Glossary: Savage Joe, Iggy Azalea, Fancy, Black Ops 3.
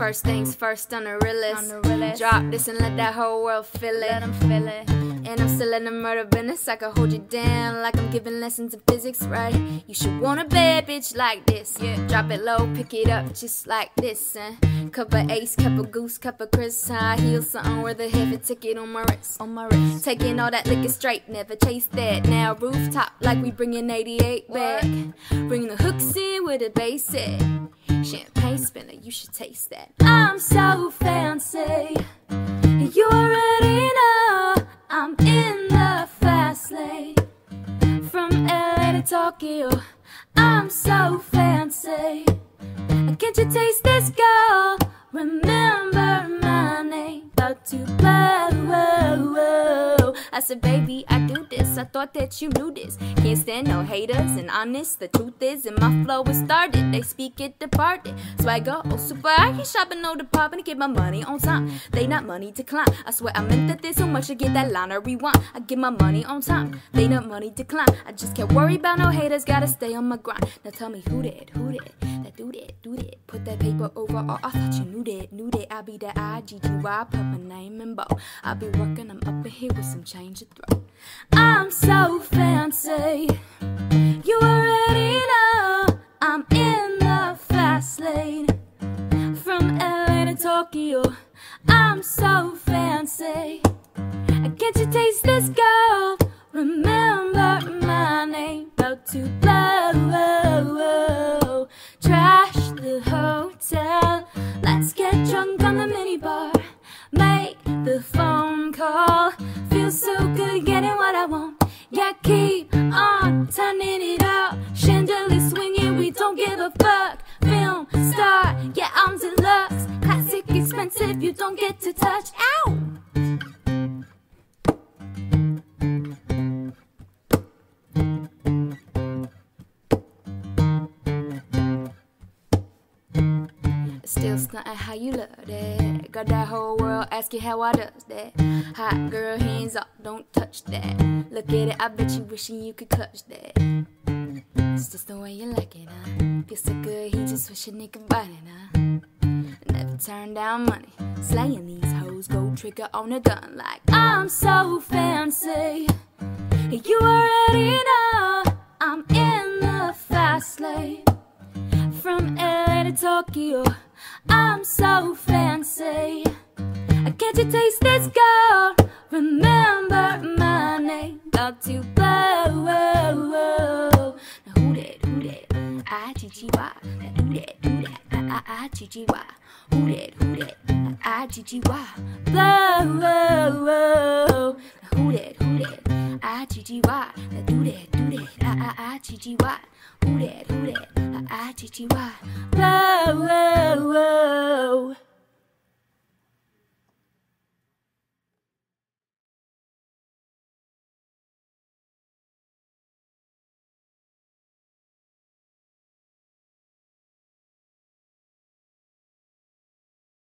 First things first, on the realest. Drop this and let that whole world feel it. Let 'em feel it. And I'm still in the murder business. I can hold you down like I'm giving lessons in physics, right? You should want a bad bitch like this. Yeah. Drop it low, pick it up just like this. And cup of ace, cup of goose, cup of Chris. High heels, something worth a heavy ticket on my wrist. On my wrist. Taking all that liquor straight, never chase that. Now rooftop like we bringing 88 back. Bring the hooks in with a bass hit. Champagne spinner, you should taste that. I'm so fancy. You already know. I'm in the fast lane, from LA to Tokyo. I'm so fancy. Can't you taste this, girl? Remember my name. About to blow. I said, baby, I do this. I thought that you knew this. Can't stand no haters, and honest, the truth is, and my flow is started. They speak it departed. Swagger, oh super. I can shop in no department and get my money on time. They not money to climb. I swear I meant that there's so much to get that line I rewind. I get my money on time. They not money to climb. I just can't worry about no haters. Gotta stay on my grind. Now tell me who did, that do that, put that paper over all. I thought you knew that. I'll be the IGGY, put my name in bold. I'll be working, I'm up in here with some change to throw. I'm so fancy. You already know. I'm in the fast lane, from LA to Tokyo. I'm so fancy. Can't you taste this, girl? Remember my name. About to blow. Trash the hotel. Let's get drunk on the minibar. Make the phone call. Feel so good getting what I want. Yeah, keep on turning it up. Chandelier swinging, we don't give a fuck. Film star, yeah, I'm deluxe. Classic, expensive, you don't get to touch. Ow! Still stuntin' how you love that. Got that whole world asking how I does that. Hot girl, hands up, don't touch that. Look at it, I bet you wishing you could clutch that. It's just the way you like it, huh? Feels so good, he just wishing he could buy it, huh? Never turn down money. Slaying these hoes, go trigger on a gun like I'm so fancy. You already know. I'm in the fast lane, from LA to Tokyo. I'm so fancy. Can't you taste this, girl? Remember my name. About to blow. Now who that, who that? I-G-G-Y. Now who that, who that? I-I-G-G-Y. Who that, who that? I-I-G-G-Y. Blow. Now who that, who that? I-G-G-Y. Now do that, do that? I-I-G-G-Y. Who that, who that? I-I-G-G-Y. Blow.